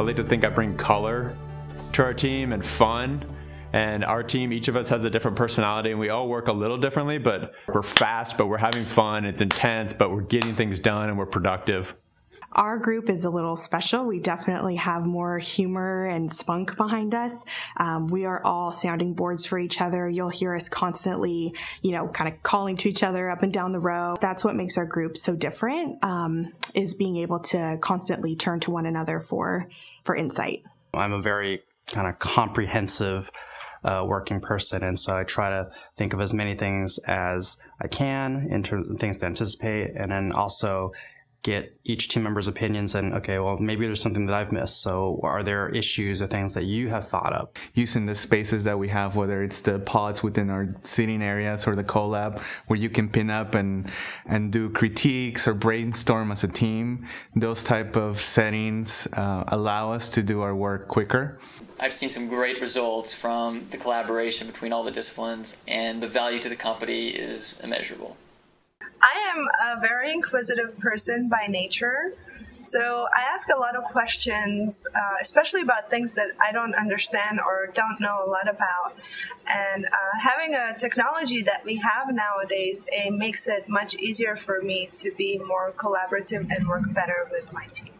I like to think I bring color to our team and fun. And our team, each of us has a different personality and we all work a little differently, but we're fast, but we're having fun. It's intense, but we're getting things done and we're productive. Our group is a little special. We definitely have more humor and spunk behind us. We are all sounding boards for each other. You'll hear us constantly, kind of calling to each other up and down the row. That's what makes our group so different, is being able to constantly turn to one another for insight. I'm a very kind of comprehensive working person, and so I try to think of as many things as I can, in terms of things to anticipate, and then also get each team member's opinions and, okay, well, maybe there's something that I've missed, so are there issues or things that you have thought of? Using the spaces that we have, whether it's the pods within our sitting areas or the collab, where you can pin up and do critiques or brainstorm as a team, those type of settings allow us to do our work quicker. I've seen some great results from the collaboration between all the disciplines, and the value to the company is immeasurable. I am a very inquisitive person by nature, so I ask a lot of questions, especially about things that I don't understand or don't know a lot about. And having a technology that we have nowadays, it makes it much easier for me to be more collaborative and work better with my team.